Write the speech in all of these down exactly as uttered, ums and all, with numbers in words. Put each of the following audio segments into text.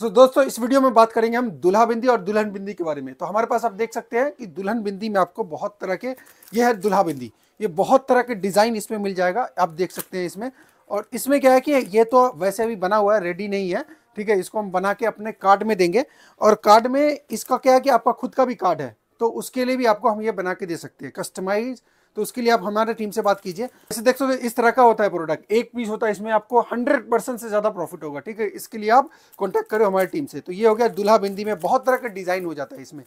तो दोस्तों इस वीडियो में बात करेंगे हम दुल्हा बिंदी और दुल्हन बिंदी के बारे में। तो हमारे पास आप देख सकते हैं कि दुल्हन बिंदी में आपको बहुत तरह के, ये है दुल्हा बिंदी, ये बहुत तरह के डिज़ाइन इसमें मिल जाएगा, आप देख सकते हैं इसमें। और इसमें क्या है कि ये तो वैसे भी बना हुआ है, रेडी नहीं है, ठीक है, इसको हम बना के अपने कार्ड में देंगे। और कार्ड में इसका क्या है कि आपका खुद का भी कार्ड है, तो उसके लिए भी आपको हम ये बना के दे सकते हैं कस्टमाइज, तो उसके लिए आप हमारे टीम से बात कीजिए। जैसे देख सकते इस तरह का होता है प्रोडक्ट, एक पीस होता है, इसमें आपको हंड्रेड परसेंट से ज़्यादा प्रॉफिट होगा, ठीक है, इसके लिए आप कॉन्टैक्ट करो हमारी टीम से। तो ये हो गया दुल्हा बिंदी में, बहुत तरह का डिज़ाइन हो जाता है इसमें,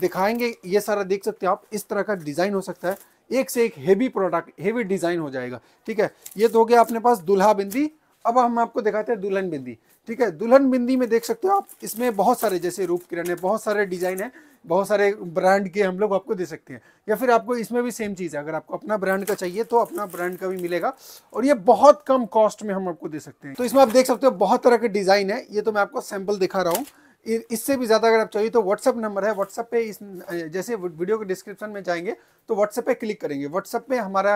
दिखाएंगे ये सारा, देख सकते हैं आप, इस तरह का डिज़ाइन हो सकता है, एक से एक हेवी प्रोडक्ट, हेवी डिज़ाइन हो जाएगा, ठीक है। ये तो हो गया अपने पास दुल्हा बिंदी। अब हम आपको दिखाते हैं दुल्हन बिंदी, ठीक है। दुल्हन बिंदी में देख सकते हो आप, इसमें बहुत सारे, जैसे रूप किरण, बहुत सारे डिज़ाइन है, बहुत सारे ब्रांड के हम लोग आपको दे सकते हैं, या फिर आपको इसमें भी सेम चीज़ है, अगर आपको अपना ब्रांड का चाहिए तो अपना ब्रांड का भी मिलेगा, और ये बहुत कम कॉस्ट में हम आपको दे सकते हैं। तो इसमें आप देख सकते हो बहुत तरह के डिज़ाइन है, ये तो मैं आपको सैम्पल दिखा रहा हूँ, इससे भी ज़्यादा अगर आप चाहिए तो व्हाट्सअप नंबर है, व्हाट्सअप पे इस जैसे वीडियो के डिस्क्रिप्शन में जाएंगे तो व्हाट्सअप पे क्लिक करेंगे, व्हाट्सअप पे हमारा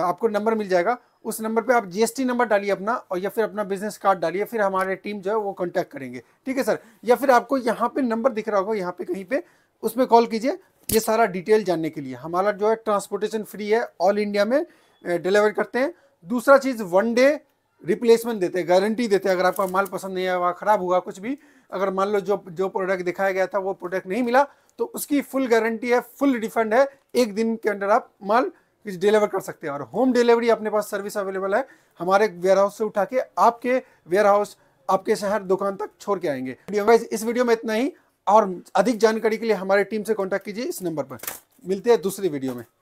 आपको नंबर मिल जाएगा, उस नंबर पे आप जीएसटी नंबर डालिए अपना, और या फिर अपना बिजनेस कार्ड डालिए, फिर हमारे टीम जो है वो कॉन्टैक्ट करेंगे, ठीक है सर। या फिर आपको यहाँ पर नंबर दिख रहा होगा, यहाँ पर कहीं पर, उसमें कॉल कीजिए ये सारा डिटेल जानने के लिए। हमारा जो है ट्रांसपोर्टेशन फ्री है, ऑल इंडिया में डिलीवर करते हैं। दूसरा चीज़, वन डे रिप्लेसमेंट देते हैं, गारंटी देते हैं, अगर आपका माल पसंद नहीं आया, ख़राब हुआ कुछ भी, अगर मान लो जो जो प्रोडक्ट दिखाया गया था वो प्रोडक्ट नहीं मिला तो उसकी फुल गारंटी है, फुल रिफंड है, एक दिन के अंदर आप माल डिलीवर कर सकते हैं। और होम डिलीवरी अपने पास सर्विस अवेलेबल है, हमारे वेयरहाउस से उठा के आपके वेयरहाउस, आपके शहर, दुकान तक छोड़ के आएंगे। इस वीडियो में इतना ही, और अधिक जानकारी के लिए हमारी टीम से कॉन्टैक्ट कीजिए इस नंबर पर। मिलते हैं दूसरी वीडियो में।